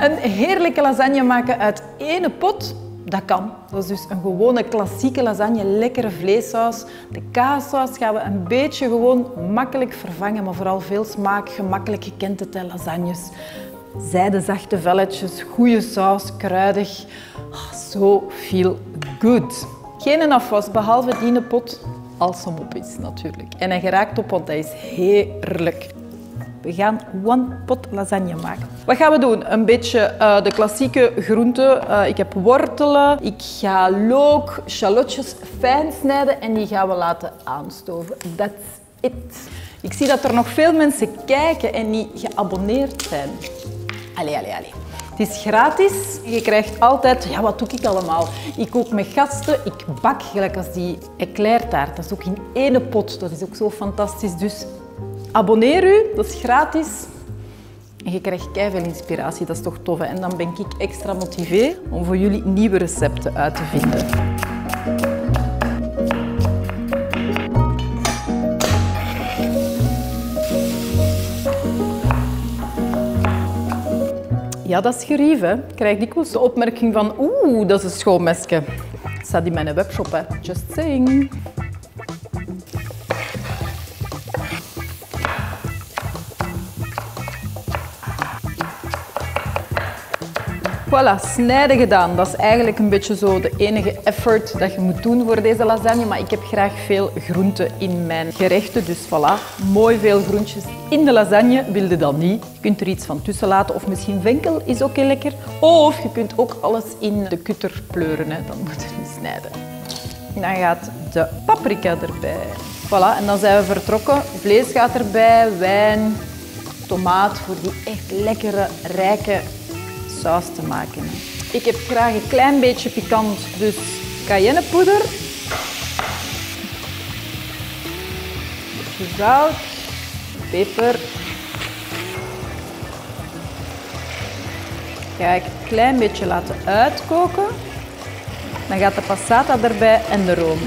Een heerlijke lasagne maken uit één pot, dat kan. Dat is dus een gewone klassieke lasagne, lekkere vleessaus. De kaassaus gaan we een beetje gewoon makkelijk vervangen, maar vooral veel smaak, gemakkelijk gekentelde lasagnes. Zijde zachte velletjes, goede saus, kruidig. So feel good. Geen afwas, behalve die pot als hem op is natuurlijk. En hij geraakt op, want dat is heerlijk. We gaan one pot lasagne maken. Wat gaan we doen? Een beetje de klassieke groenten. Ik heb wortelen, ik ga look, shallotjes fijn snijden en die gaan we laten aanstoven. That's it. Ik zie dat er nog veel mensen kijken en niet geabonneerd zijn. Allee, allee, allee. Het is gratis. Je krijgt altijd... Ja, wat doe ik allemaal? Ik kook met gasten. Ik bak gelijk als die eclairtaart. Dat is ook in één pot. Dat is ook zo fantastisch. Dus abonneer u. Dat is gratis. En je krijgt keiveel inspiratie. Dat is toch tof, hè? En dan ben ik extra motivé om voor jullie nieuwe recepten uit te vinden. Ja, dat is gerief, hè. Ik krijg dikwijls de opmerking van oeh, dat is een schoonmesje. Dat staat in mijn webshop, hè. Just saying. Voilà, snijden gedaan. Dat is eigenlijk een beetje zo de enige effort dat je moet doen voor deze lasagne. Maar ik heb graag veel groenten in mijn gerechten. Dus voilà, mooi veel groentjes in de lasagne. Wil je dat niet? Je kunt er iets van tussen laten. Of misschien venkel is ook heel lekker. Of je kunt ook alles in de kutter pleuren. Hè. Dan moet je niet snijden. En dan gaat de paprika erbij. Voilà, en dan zijn we vertrokken. Vlees gaat erbij, wijn, tomaat voor die echt lekkere, rijke saus te maken. Ik heb graag een klein beetje pikant, dus cayennepoeder, een beetje zout, peper. Ga ik een klein beetje laten uitkoken. Dan gaat de passata erbij en de room.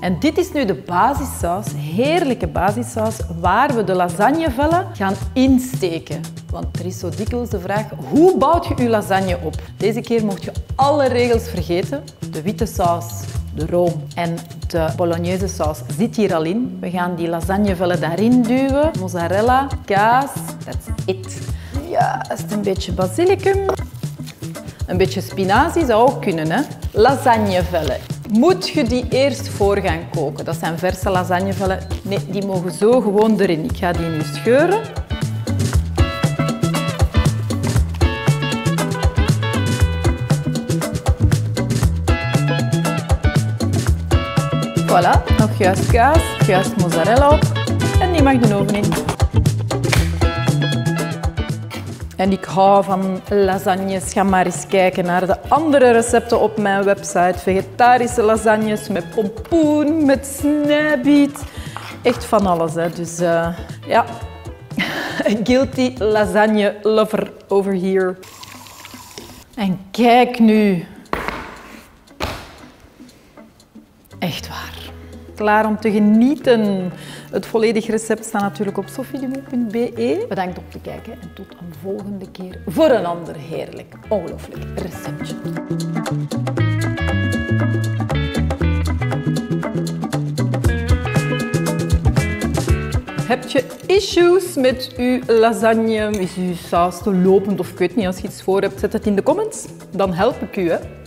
En dit is nu de basissaus, heerlijke basissaus, waar we de lasagnevellen gaan insteken. Want er is zo dikwijls de vraag, hoe bouw je je lasagne op? Deze keer mocht je alle regels vergeten. De witte saus, de room en de bolognese saus zit hier al in. We gaan die lasagnevellen daarin duwen. Mozzarella, kaas, that's it. Juist een beetje basilicum. Een beetje spinazie zou ook kunnen, hè? Lasagnevellen. Moet je die eerst voor gaan koken? Dat zijn verse lasagnevellen. Nee, die mogen zo gewoon erin. Ik ga die nu scheuren. Voilà, nog juist kaas, juist mozzarella op. En die mag de oven in. En ik hou van lasagnes. Ga maar eens kijken naar de andere recepten op mijn website. Vegetarische lasagnes met pompoen, met snijbiet. Echt van alles, hè. Dus ja, guilty lasagne lover over here. En kijk nu. Echt waar. Klaar om te genieten. Het volledige recept staat natuurlijk op sofiedumont.be. Bedankt om te kijken en tot een volgende keer voor een ander heerlijk, ongelooflijk receptje. Heb je issues met je lasagne? Is je saus te lopend of ik weet niet, als je iets voor hebt, zet het in de comments. Dan help ik u, hè.